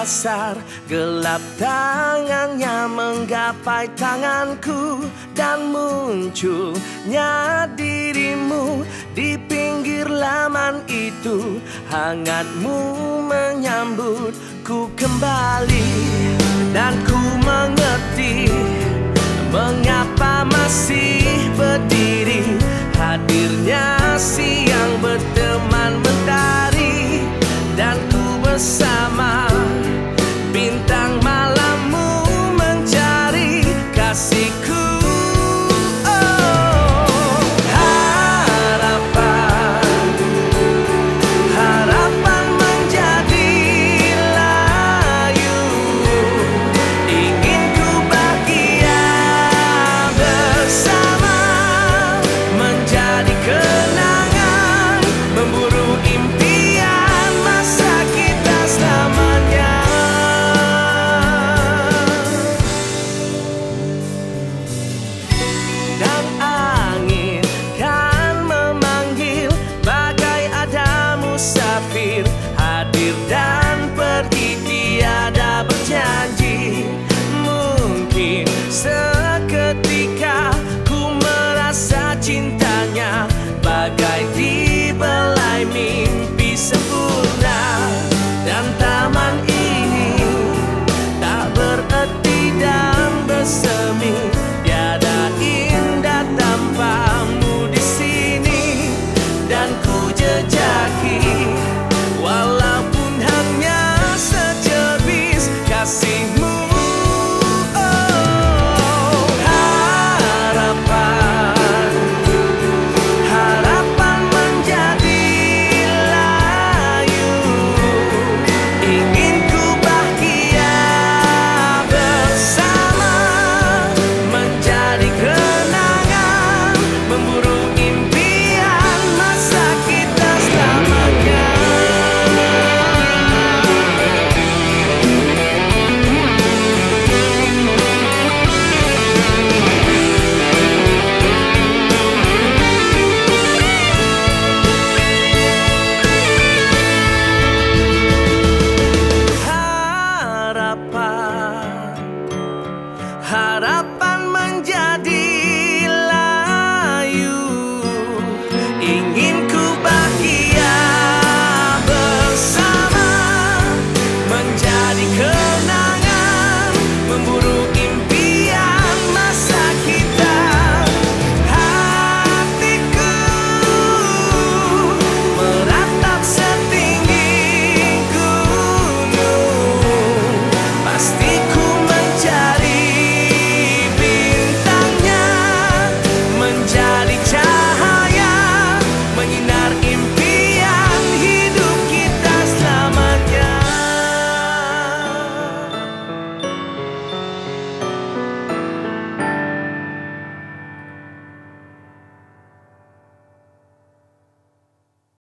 dasar. Gelap tangannya menggapai tanganku, dan munculnya dirimu di pinggir laman itu. Hangatmu menyambutku kembali, dan ku mengerti mengapa masih berdiri. Hadirnya siang berteman mentari, dan ku bersama